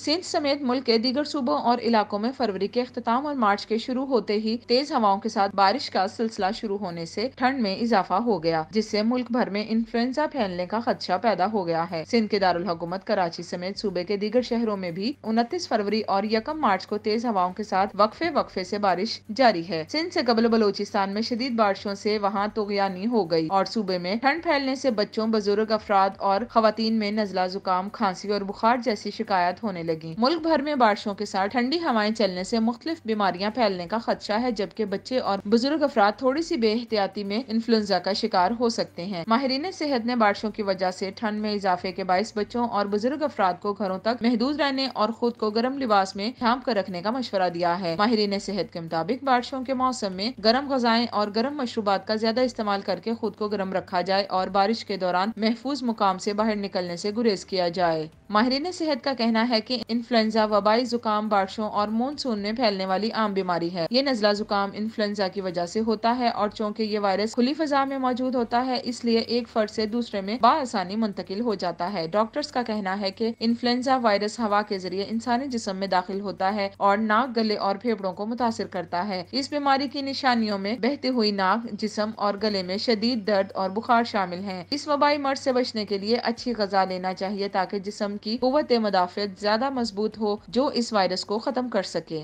सिंध समेत मुल्क के दीगर सूबों और इलाकों में फरवरी के अख्ताम और मार्च के शुरू होते ही तेज हवाओं के साथ बारिश का सिलसिला शुरू होने से ठंड में इजाफा हो गया, जिससे मुल्क भर में इन्फ्लुएंजा फैलने का खदशा पैदा हो गया है। सिंध के दारुल हुकूमत कराची समेत सूबे के दीगर शहरों में भी 29 फरवरी और 1 मार्च को तेज हवाओं के साथ वक्फे वक्फे से बारिश जारी है। सिंध से कबल बलोचिस्तान में शदीद बारिशों से वहाँ तोगयानी हो गयी और सूबे में ठंड फैलने से बच्चों, बुजुर्ग अफराद और खवातीन में नजला, जुकाम, खांसी और बुखार जैसी शिकायत होने लगी। मुल्क भर में बारिशों के साथ ठंडी हवाएं चलने से मुख्तलिफ बीमारियां फैलने का खदशा है, जबकि बच्चे और बुजुर्ग अफराद थोड़ी सी बेहतियाती में इन्फ्लुएंजा का शिकार हो सकते हैं। माहिरीन सेहत ने बारिशों की वजह से ठंड में इजाफे के बायस बच्चों और बुजुर्ग अफराद को घरों तक महदूद रहने और खुद को गर्म लिबास में ढांप कर रखने का मशवरा दिया है। माहिरीन सेहत के मुताबिक बारिशों के मौसम में गर्म गजाएं और गर्म मशरूबात का ज्यादा इस्तेमाल करके खुद को गर्म रखा जाए और बारिश के दौरान महफूज मुकाम से बाहर निकलने से गुरेज किया जाए। माहिरीन सेहत का कहना है कि इन्फ्लुएंजा वबाई जुकाम बारिशों और मानसून में फैलने वाली आम बीमारी है। ये नजला जुकाम इन्फ्लुएंजा की वजह से होता है और चूँकि ये वायरस खुली फजा में मौजूद होता है, इसलिए एक फर्द से दूसरे में बआसानी मुंतकिल हो जाता है। डॉक्टर्स का कहना है कि इन्फ्लुएंजा वायरस हवा के जरिए इंसानी जिस्म में दाखिल होता है और नाक, गले और फेफड़ों को मुतासर करता है। इस बीमारी की निशानियों में बहती हुई नाक, जिस्म और गले में शदीद दर्द और बुखार शामिल है। इस वबाई मर्ज से बचने के लिए अच्छी गजा लेना चाहिए ताकि जिस्म की कुव्वत मुदाफ़त ज्यादा मजबूत हो जो इस वायरस को खत्म कर सके।